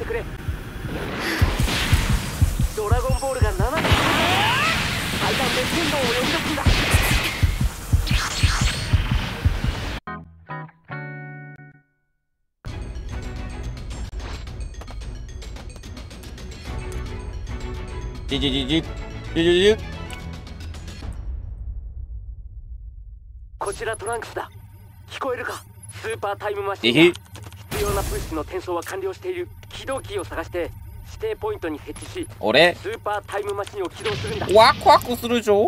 ってくれ。ドラゴンボールが7つ。最短で天道を呼び出すんだ。じじじじじじじ。こちらトランクスだ。聞こえるか。スーパータイムマシンだ。必要な物資の転送は完了している。起動キーを探して指定ポイントに設置し、俺スーパータイムマシンを起動するんだ。ワクワクするじょ。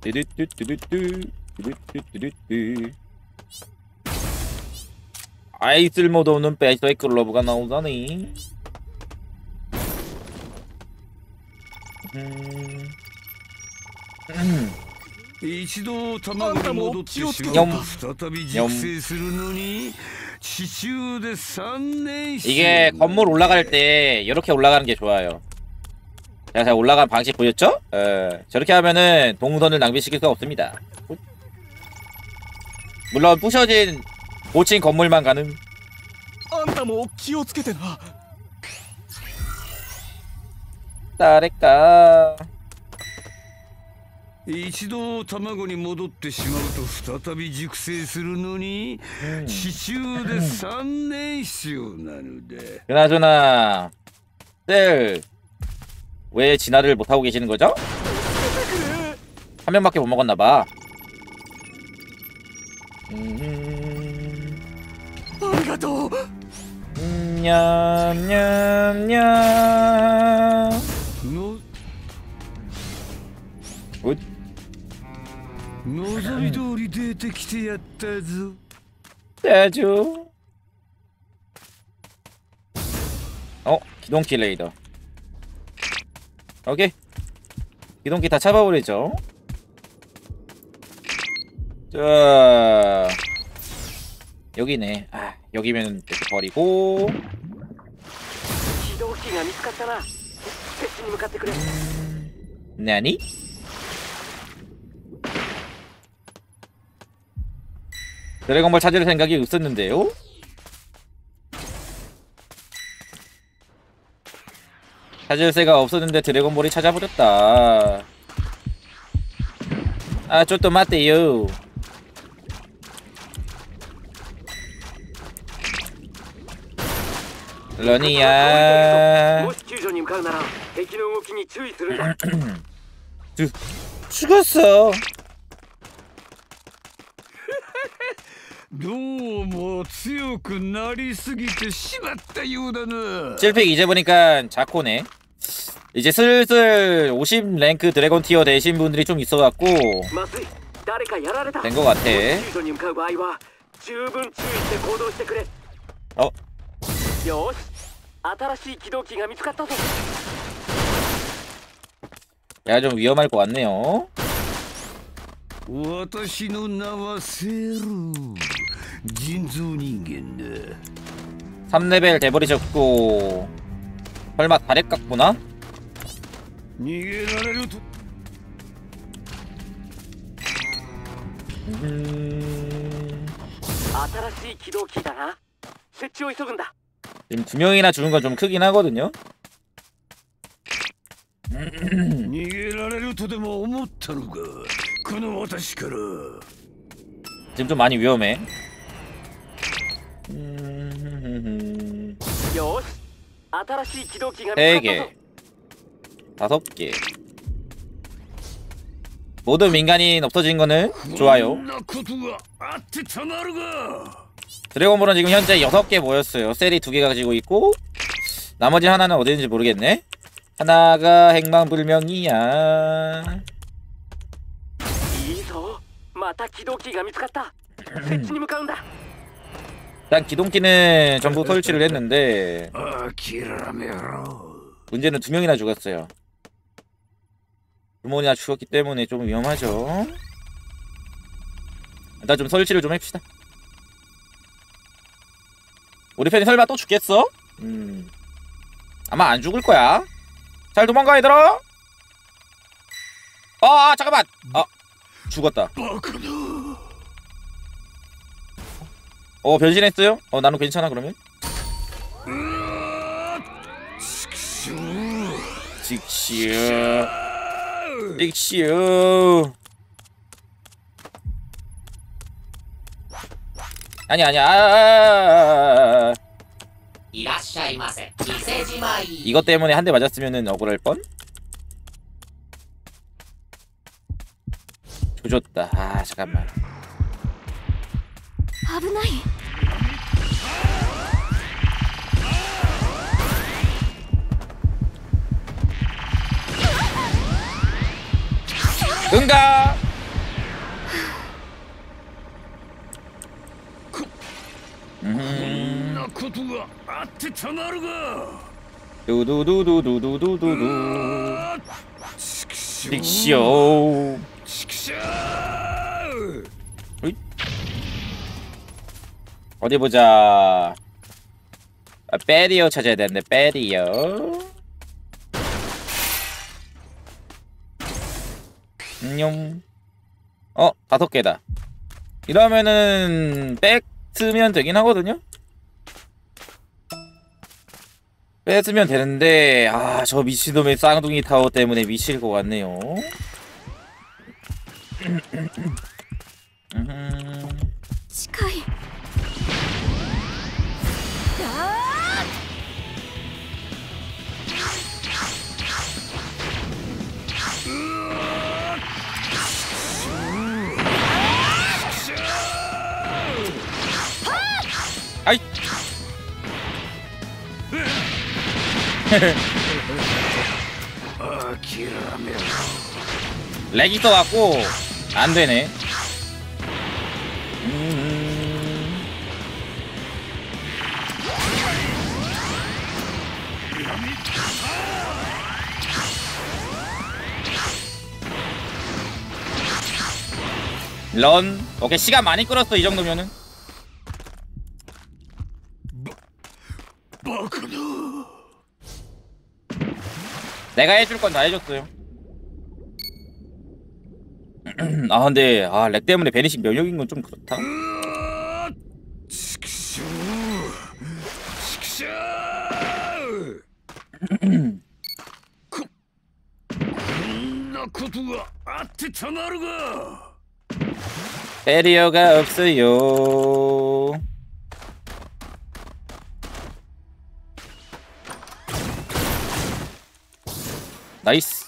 てるてるてるてるてるて。아이쓸모도없는베이스웨이클러브가나오다니一度卵に戻ってしまった。再び熟成するのに地中で3年. 이게 건물 올라갈 때 이렇게 올라가는 게 좋아요. 제가 올라간 방식 보였죠? 저렇게 하면은 동선을 낭비시킬 수가 없습니다. 물론 부셔진 고층 건물만 가는. 따래까. 一度卵に戻ってしまうと再び熟成するのに地中で3年必要なので。그나저나 셀 왜 진화를 못 하고 계시는 거죠? 한 명밖에 못 먹었나 봐. 감사합니다. 냠냠냠. 굿. 望み通り出てきてやったぞ。大丈夫。お、機動機レイダー。オッケー。機動機다 잡아버리죠. 자, 여기네. 아, 여기면 이렇게 버리고. 기동기가 미쳤잖아. 배치에 向かってくれ. 나니? 드래곤볼 찾을 생각이 없었는데요? 찾을 새가 없었는데 드래곤볼이 찾아버렸다. 아, 좀 더 맞대요. 러니야. 죽었어. どうも強くなりすぎてしまったようだな. 실픽 이제 보니까 자코네. 이제 슬슬 50 랭크 드래곤 티어 되신 분들이 좀 있어갖고 된 것 같아. 어? 야, 좀 위험할 것 같네요. 私の名はセル。人造人間だ. 3레벨 돼버리셨고. 설마 다렉 같구나? 지금 2명이나 죽은 건 좀 크긴 하거든요. この私から. 지금 좀 많이 위험해. 세 개, 5개. 모든 민간인 없어진 거는 좋아요. 드래곤볼은 지금 현재 6개 모였어요. 셀이 2개 가지고 있고 나머지 하나는 어디 있는지 모르겠네. 하나가 행방불명이야. また起動機が見つかった。設置に向かうんだ。일단 기동기는 전부 설치를 했는데 문제는 2명이나 죽었어요. 2명이나 죽었기 때문에 좀 위험하죠. 일단 좀 설치를 좀 합시다. 우리 팬이 설마 또 죽겠어? 아마 안 죽을 거야. 잘 도망가 얘들아. 아 잠깐만. 아 죽었다. 변신했어요? 나는 괜찮아 그러면? 직시오 직시오. 아니 아니 아. 이라샤이마세. 이세지마이. 이것 때문에 한 대 맞았으면은 억울할 뻔. 조졌다. 아 잠깐만. 아브나이. 응가. 두두두두두두두두. 직쇼. 어디 보자. 아, 베리어 찾아야 되는데 베리어. 안녕. 어, 5개다. 이러면은 백 쓰면 되긴 하거든요. 뺏으면 되는데 아 저 미친놈의 쌍둥이 타워 때문에 미칠 것 같네요. 가까이. 아이. 렉이 떠갖고 안되네. 런. 오케이 시간 많이 끌었어. 이 정도면은 내가 해줄 건 다 해줬어요. 아 근데 아 렉 때문에 베니식 면역인 건 좀 그렇다. 배리어가 없어요. 나이스.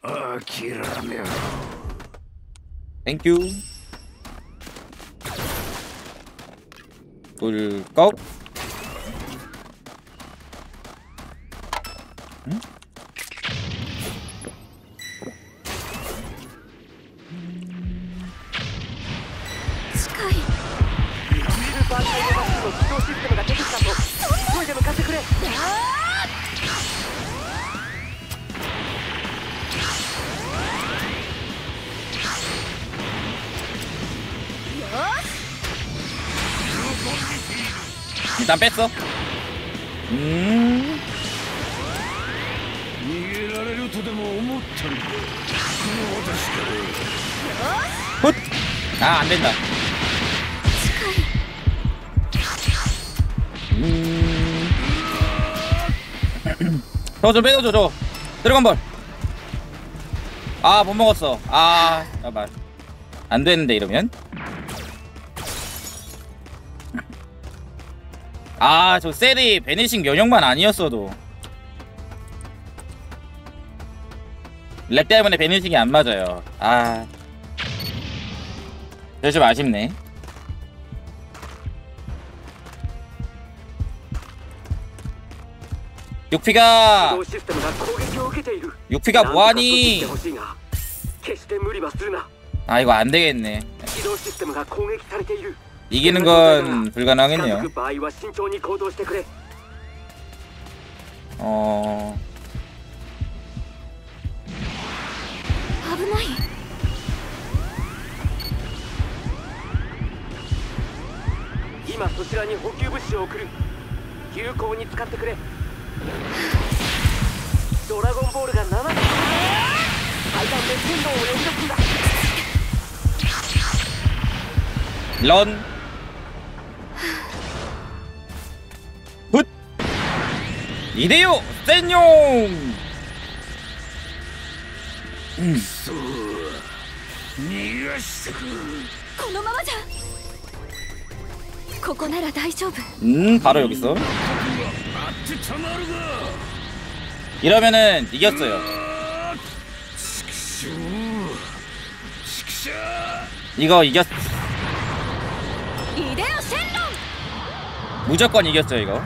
아키라며. 땡큐. 꿀꺽. 응? 일단 뺐어. 굿. 아 안된다. 저 좀 빼줘줘. 저 드래곤볼. 아 못먹었어. 아 잠깐만 안되는데 이러면. 아 저 셀이 베니싱 면역만 아니었어도 렉 때문에 베니싱이 안맞아요. 아 그래서 좀 아쉽네. 육피가 뭐하니. 아 이거 안되겠네. 이기는 건 불가능하겠네요. 어. 런. 굿. 이대요 센용. 바로 여기 있어. 이러면은 이겼어요. 이거 이겼. 무조건 이겼죠 이거.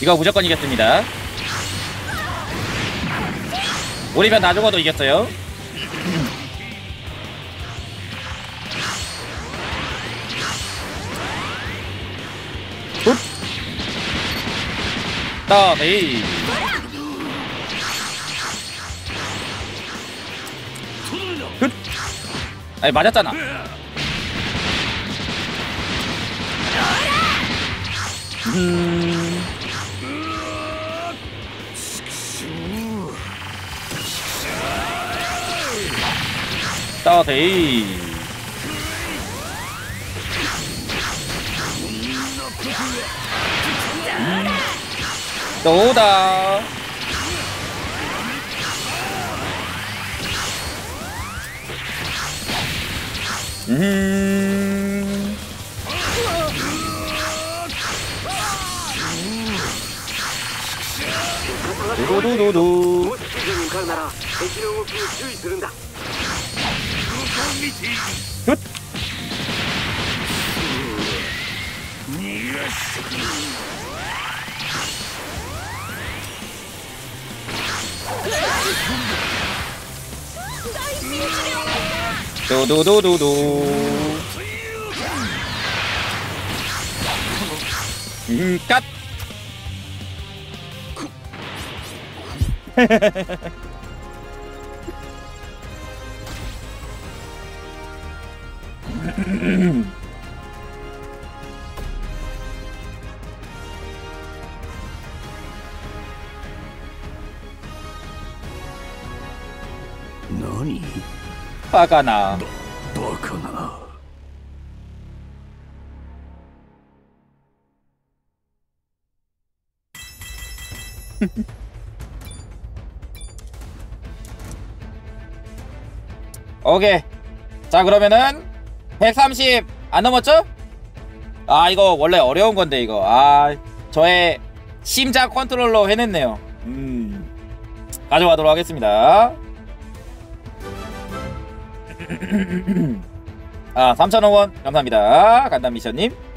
이거 무조건 이겼습니다. 우리면 나 죽어도 이겼어요. 더베이. 아니 맞았잖아. 더베이. 또 오다. 도도도도. 굿. 도도도도도. 갓. 화가 나. 오케이. 자 그러면은 130 안 넘었죠? 아 이거 원래 어려운 건데 이거. 아 저의 심장 컨트롤로 해냈네요. 가져가도록 하겠습니다. 아 3,000원 감사합니다. 간단 미션님.